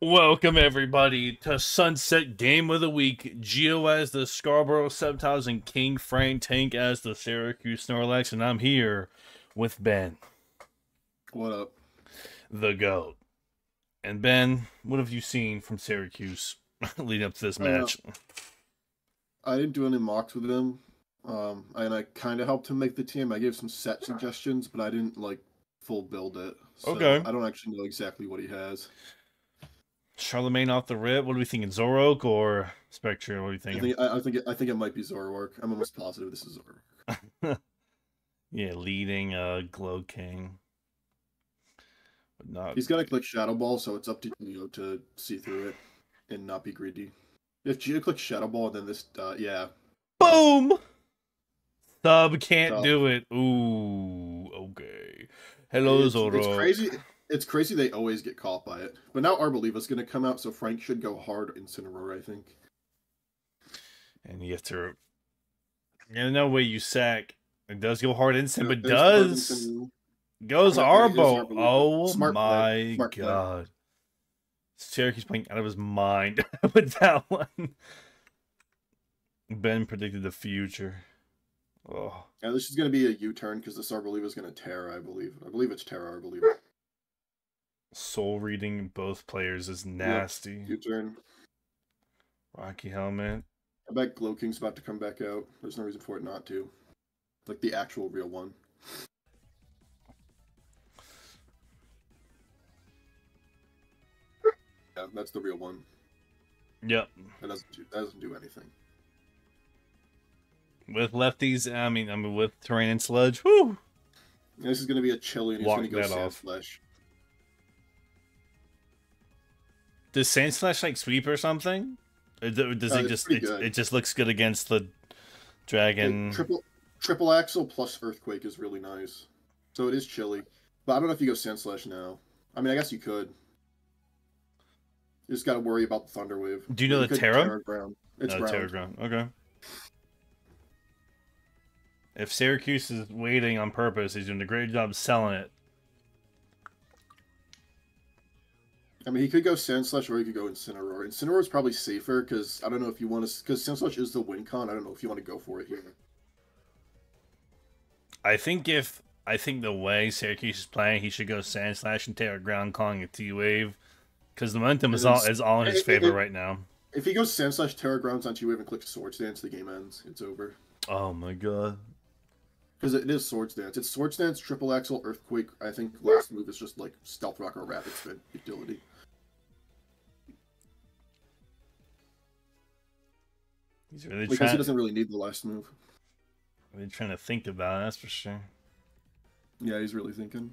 Welcome everybody to Sunset Game of the Week. Geo as the Scarborough Sceptiles and King Frank Tank as the Syracuse Snorlax, and I'm here with Ben. What up? The GOAT. And Ben, what have you seen from Syracuse leading up to this match? I didn't do any mocks with him, and I kind of helped him make the team. I gave some set suggestions, but I didn't like full build it. So okay. I don't actually know exactly what he has. Charlemagne off the rip. What are we thinking? Zoroark or Spectre? What are you thinking? I think it might be Zoroark. I'm almost positive this is Zoroark. Yeah, leading Glowking. But not. He's gonna click Shadow Ball, so it's up to Geo to see through it and not be greedy. If Geo clicks Shadow Ball, then this, yeah. Boom. Thub can't do it. Ooh, okay. Hello, Zoroark. It's crazy. It's crazy they always get caught by it. But now Arboliva's going to come out, so Frank should go hard in Cineroar, I think. And you have to... Yeah, no way you sack. It does go hard in but does... Goes Arbo. Oh my god. Syracuse's playing out of his mind with that one. Ben predicted the future. Oh. Yeah, this is going to be a U-turn, because this Arboliva's going to Tera, I believe. I believe it's Tera Arboliva. Soul reading both players is nasty. Yep, U-turn. Rocky helmet. I bet Glowking's about to come back out. There's no reason for it not to. Like the actual real one. Yeah, that's the real one. Yep. That doesn't do anything. With lefties, I mean with terrain and sludge. Woo! Yeah, this is gonna be a chilly and he's gonna go Sand Slash. Does Sand Slash like sweep or something? Or does it just it just looks good against the dragon? Triple Axle plus Earthquake is really nice. So it is chilly, but I don't know if you go Sand Slash now. I mean, I guess you could. You just got to worry about the Thunder Wave. Do you know the Tera Ground? It's Tera Ground. Okay. If Syracuse is waiting on purpose, he's doing a great job selling it. I mean, he could go Sand Slash or he could go Incineroar. Incineroar is probably safer because I don't know if you want to. Because Sand Slash is the win con. I don't know if you want to go for it here. I think the way Syracuse is playing, he should go Sand Slash and Tera Ground, calling a T Wave, because the momentum is all in his favor right now. If he goes Sand Slash, Tera Grounds on T Wave and clicks Swords Dance, the game ends. It's over. Oh my god. Because it is Swords Dance. It's Swords Dance, Triple Axle, Earthquake. I think last move is just like Stealth Rock or Rapid Spin utility. He's really because he doesn't really need the last move. I've been trying to think about it, that's for sure. Yeah, he's really thinking.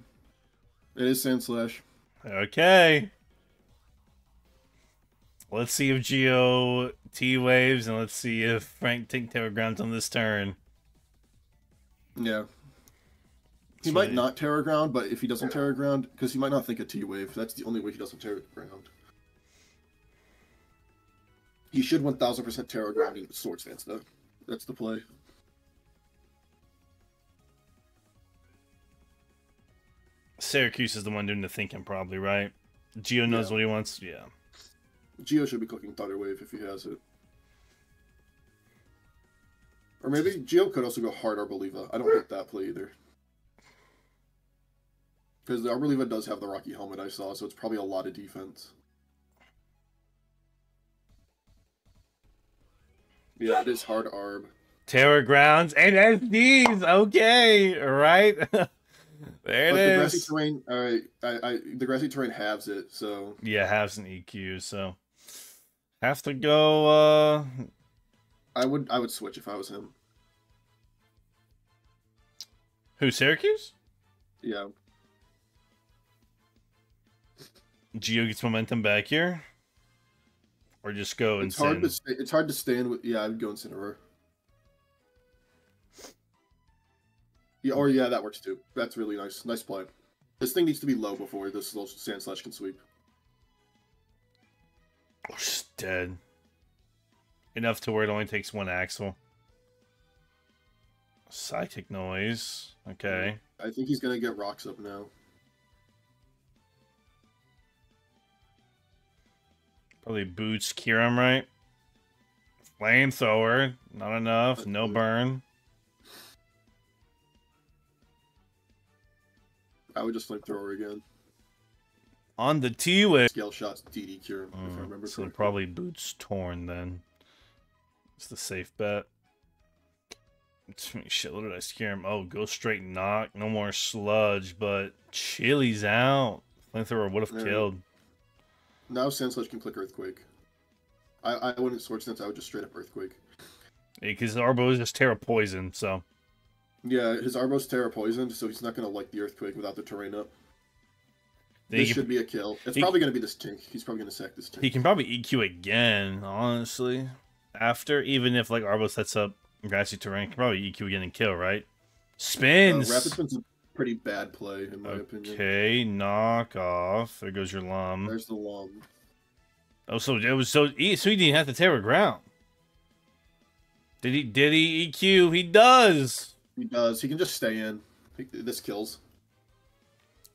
It is Sand Slash. Okay. Let's see if Geo T-Waves, and let's see if Frank Tera Grounds on this turn. Yeah. He might not Tera Ground, but if he doesn't Tera Ground, because he might not think of T-Wave. That's the only way he doesn't Tera Ground. He should 1000% Tera Ground in Swords Dance, though. That's the play. Syracuse is the one doing the thinking, probably, right? Geo knows what he wants. Yeah. Geo should be clicking Thunder Wave if he has it. Or maybe Geo could also go hard Arboliva. I don't get that play either. Because the Arboliva does have the Rocky helmet I saw, so it's probably a lot of defense. Yeah, it is hard Arb. Tera Grounds and SDs. Okay, all right. There it is. The Grassy Terrain, all right. The Grassy Terrain halves it, so yeah, halves an EQ, so have to go. I would switch if I was him. Who, Syracuse? Yeah. Geo gets momentum back here. Or just go and Sin. It's hard to stay in with... Yeah, I would go in Cineroar. Yeah, or yeah, that works too. That's really nice. Nice play. This thing needs to be low before this little Sand Slash can sweep. Oh, she's dead. Enough to where it only takes one axle. Psychic Noise. Okay. I think he's going to get rocks up now. Probably boots Kyurem, right? Flamethrower. Not enough. No burn. I would just Flamethrower again. On the T-Way. Scale shots DD Kyurem, if I remember correctly. So probably boots Torn then. It's the safe bet. Shit, what did I scare him? Oh, go straight knock. No more sludge, but Chili's out. Flamethrower would have killed. Now Sand Slash can click Earthquake. I wouldn't Swords Dance, I would just straight up Earthquake. Yeah, because Arbo is just Tera Poison, so. Yeah, his Arbo's Tera Poisoned, so he's not going to like the Earthquake without the terrain up. This should be a kill. It's probably going to be this Tink. He's probably going to sack this Tink. He can probably EQ again, honestly. After, even if like Arbo sets up Grassy Terrain, can probably EQ again and kill, right? Spins! Rapid Spin's a pretty bad play, in my opinion. Okay, knock off. There goes your Lum. There's the Lum. Oh, so it was so he didn't have to Tera Ground. Did he EQ? He does! He does. He can just stay in. This kills.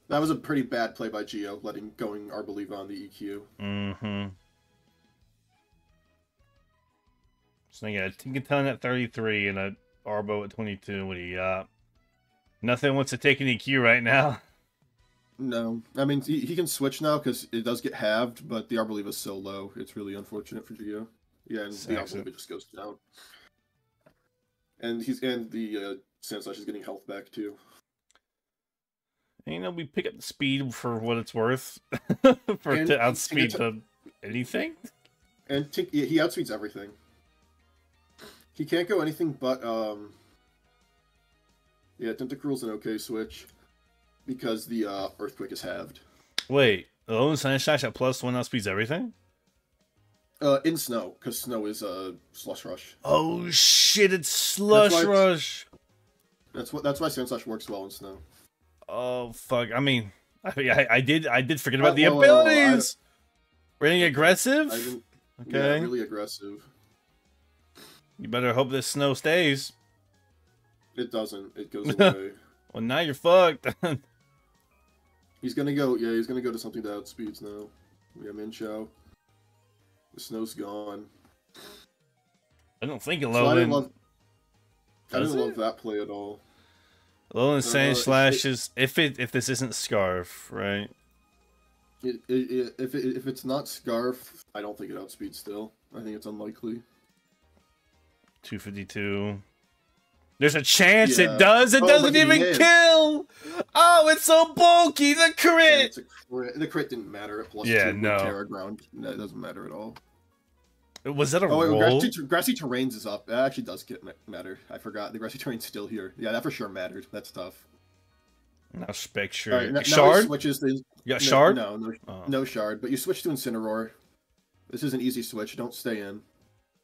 That was a pretty bad play by Geo, going Arboliva on the EQ. Mm-hmm. So you got a Tinkaton at 33 and a Arbo at 22. What do you got? Nothing wants to take an EQ right now. No. I mean, he can switch now because it does get halved, but the Arboliva is so low. It's really unfortunate for Geo. Yeah, and the Arboliva just goes down. And the Sand Slash is getting health back, too. And, you know, we pick up the speed for what it's worth. To outspeed anything. And he outspeeds everything. He can't go anything but, yeah, Tentacruel's an okay switch because the Earthquake is halved. Wait, the Lone Sand Slash at +1 outspeeds everything? In snow, because snow is Slush Rush. Oh shit, it's Slush Rush! That's why Sand Slash works well in snow. Oh fuck, I did forget about the abilities! Really aggressive? Okay. Yeah, really aggressive. You better hope this snow stays. It doesn't. It goes away. Well, now you're fucked. He's gonna go. Yeah, he's gonna go to something that outspeeds now. We have Minchow. The snow's gone. I don't think Alolan. So I didn't love that play at all. Alolan Sand Slash is if this isn't Scarf, right? If it's not Scarf, I don't think it outspeeds. Still, I think it's unlikely. 252. There's a chance it does. It doesn't even kill. Oh, it's so bulky. The crit. Yeah, it's a crit. The crit didn't matter at +2. Yeah, no. Tera Ground. No, it doesn't matter at all. Was that a roll? Grassy Terrain's is up. It actually does matter. I forgot. The Grassy Terrain's still here. Yeah, that for sure mattered. That's tough. Now Spectre. Right, shard? You got Shard? No Shard. But you switch to Incineroar. This is an easy switch. Don't stay in.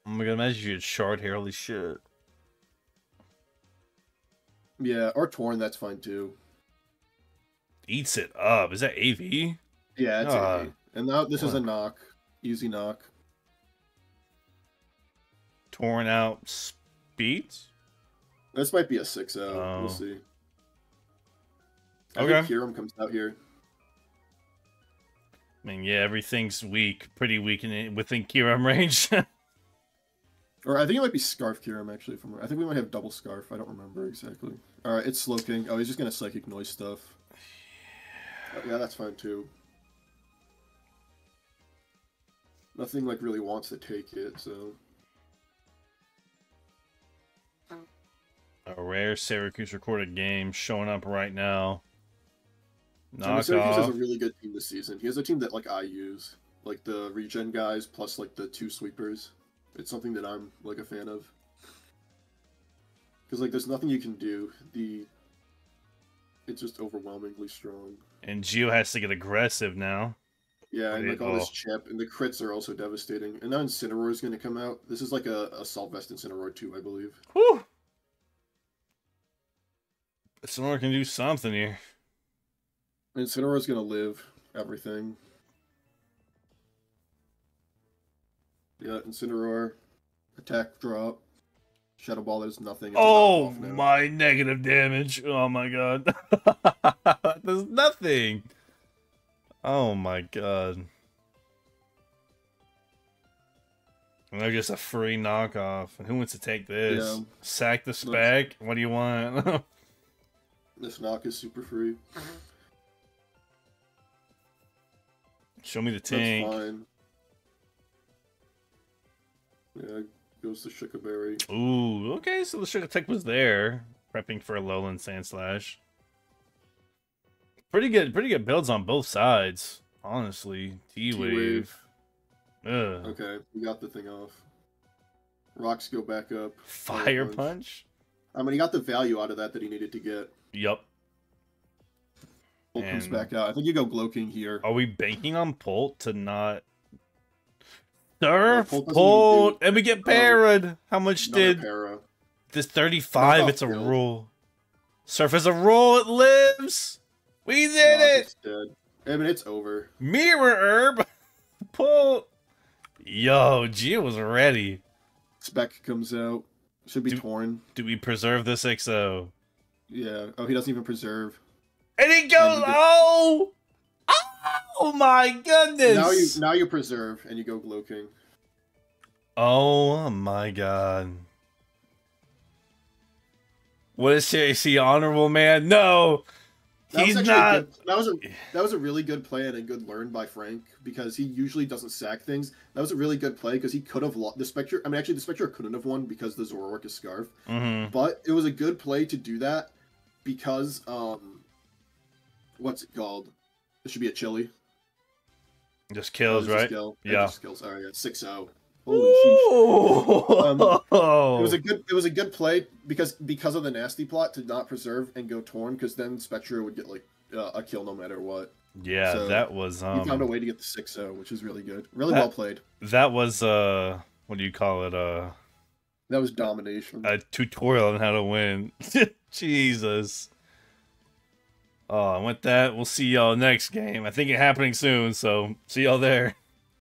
Oh my god, imagine you had Shard here, holy shit. Yeah, or Torn, that's fine too. Eats it up. Is that AV? Yeah, it's AV. And now this is a knock. Easy knock. Torn out speeds? This might be a 6-0. Oh. We'll see. I think Kyurem comes out here. I mean, yeah, everything's weak. Pretty weak within Kyurem range. Or I think it might be Scarf Kyurem, actually. I think we might have double Scarf. I don't remember exactly. All right, it's Slowking. Oh, he's just going to Psychic Noise stuff. Yeah, that's fine, too. Nothing, like, really wants to take it, so... A rare Syracuse recorded game showing up right now. Knock off. Syracuse has a really good team this season. He has a team that, like, I use. Like, the regen guys plus, like, the 2 sweepers. It's something that I'm, like, a fan of. Because, like, there's nothing you can do. It's just overwhelmingly strong. And Geo has to get aggressive now. Yeah, and, like, all this chip. And the crits are also devastating. And now Incineroar is going to come out. This is, like, a Assault Vest Incineroar 2, I believe. Whew! Incineroar can do something here. Incineroar is going to live everything. Yeah, Incineroar, attack, drop, Shadow Ball, there's nothing. Oh, my negative damage. Oh, my God. There's nothing. Oh, my God. And they're just a free knockoff. And who wants to take this? Yeah. Sack the spec? What do you want? This knock is super free. Show me the tank. That's fine. Yeah, goes to Shookaberry. Ooh, okay, so the Shookaberry was there. Prepping for a Lowland Sand Slash. Pretty good builds on both sides, honestly. T-Wave. Okay, we got the thing off. Rocks go back up. Fire punch? I mean, he got the value out of that he needed to get. Yep. Pult comes back out. I think you go Glowking here. Are we banking on Pult to not... Surf, Pult, and we get parried. How much did... Para. This 35, it's a rule. Surf is a rule, it lives! We did it! I mean, it's over. Mirror Herb! Pult! Yo, Gia was ready. Spec comes out. Should be torn. Do we preserve the 6-0? Yeah. Oh, he doesn't even preserve. And he goes, oh! Oh my goodness! Now you preserve, and you go Glowking. Oh my god. What is JC honorable, man? No! That he's not. That was a really good play and a good learn by Frank, because he usually doesn't sack things. That was a really good play because he could have lost the Spectre. I mean, actually, the Spectre couldn't have won because the Zoroark is Scarf. Mm-hmm. But it was a good play to do that because what's it called? It should be a chili. Just kills, right? Just kill. Yeah, just kills. All right, 6-0. Holy sheesh. It was a good play because of the nasty plot to not preserve and go torn, because then Spectre would get like a kill no matter what. Yeah, so that was he found a way to get the 6-0, which is really good. Really well played. That was what do you call it? That was domination. A tutorial on how to win. Jesus. Oh, I went that. We'll see y'all next game. I think it's happening soon, so see y'all there.